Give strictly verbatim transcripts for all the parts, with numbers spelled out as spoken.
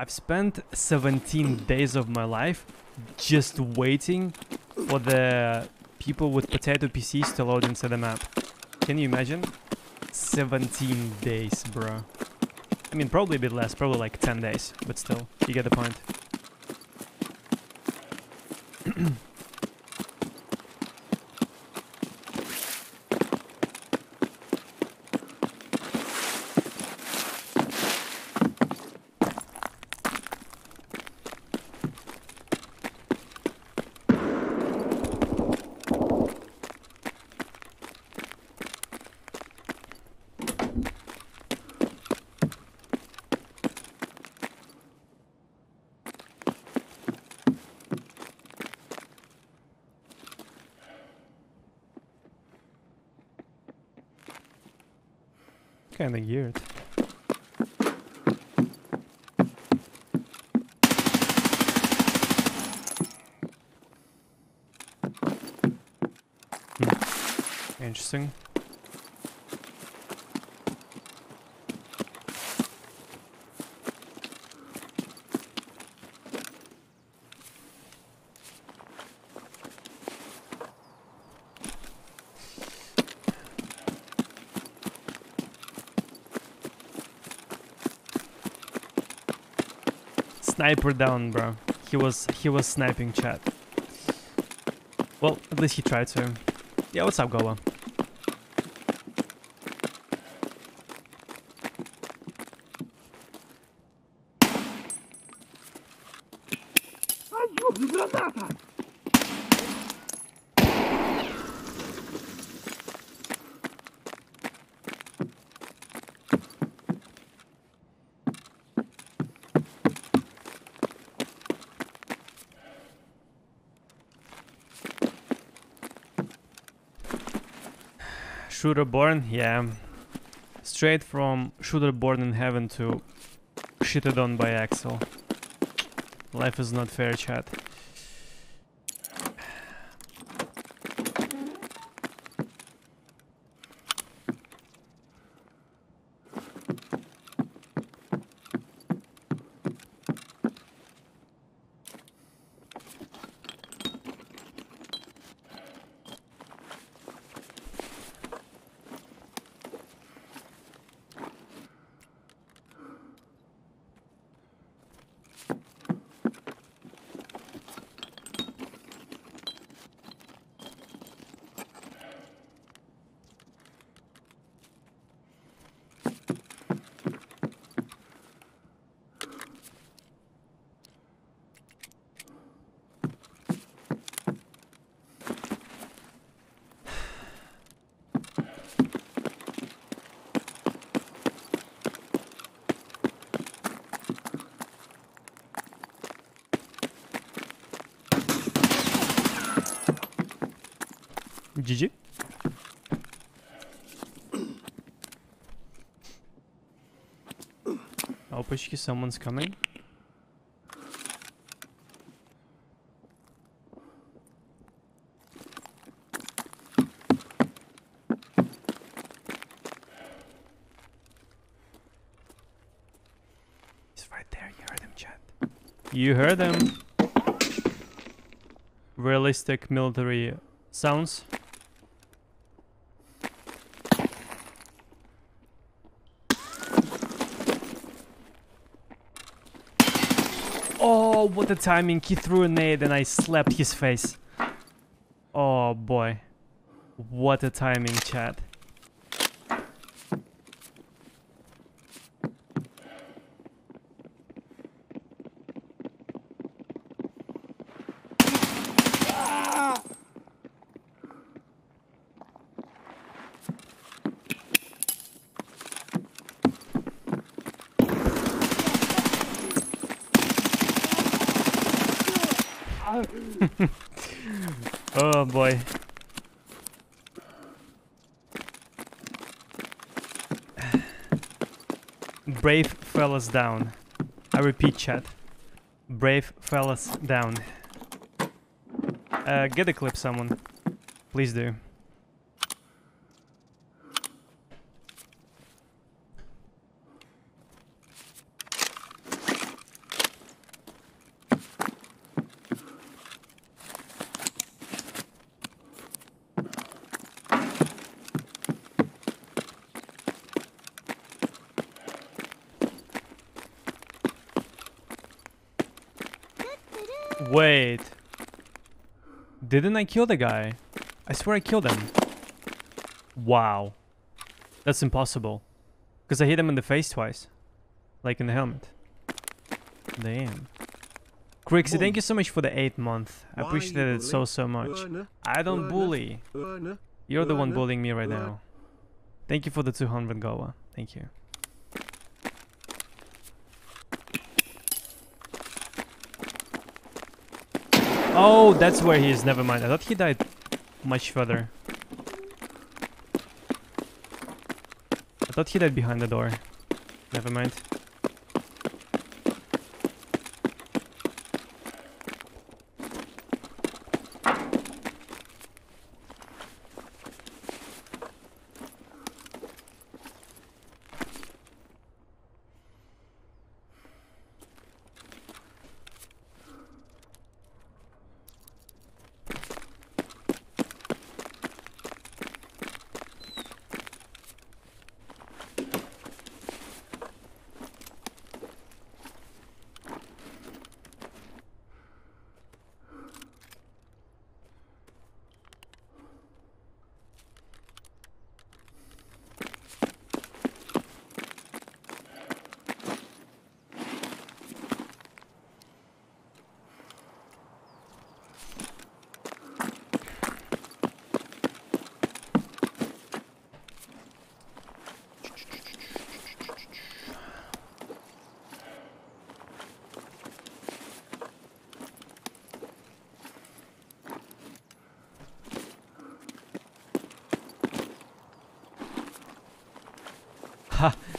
I've spent seventeen days of my life just waiting for the people with potato P Cs to load into the map. Can you imagine? seventeen days, bro. I mean, probably a bit less, probably like ten days, but still, you get the point. Kind of weird. Hmm. Interesting. Sniper down, bro. He was he was sniping, chat. Well, at least he tried to. Yeah, what's up, Gola? Shooter born, yeah. Straight from shooter born in heaven to shitted on by Axel. Life is not fair, chat. G G. Опачки, someone's coming. He's right there. You heard him, chat. You heard him. Realistic military sounds. Oh, what the timing. He threw a nade and I slapped his face. Oh boy. What a timing, chat. Oh boy. Brave fellas down. I repeat, chat. Brave fellas down. Uh, get a clip, someone. Please do. Wait. Didn't I kill the guy? I swear I killed him. Wow. That's impossible. Because I hit him in the face twice. Like in the helmet. Damn. Crixie, thank you so much for the eight month. I appreciate it so, so much. I don't bully. You're the one bullying me right now. Thank you for the two hundred Goa. Thank you. Oh, that's where he is. Never mind. I thought he died much further. I thought he died behind the door. Never mind.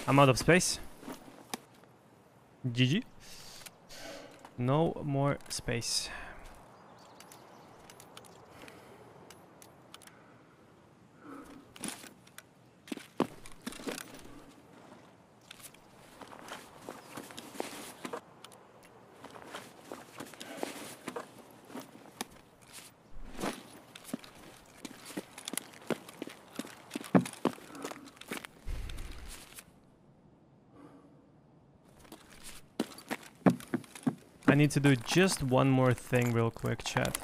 I'm out of space. G G. No more space. I need to do just one more thing real quick, chat.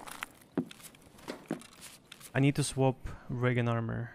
I need to swap rig and armor.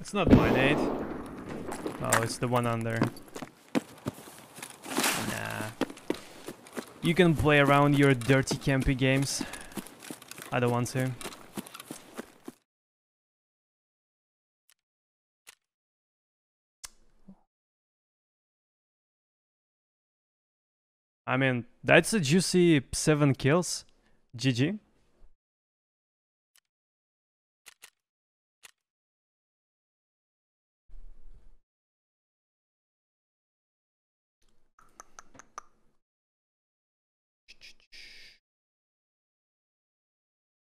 It's not mine, eight. Oh, it's the one under. Nah. You can play around your dirty campy games. I don't want to. I mean, that's a juicy seven kills. G G.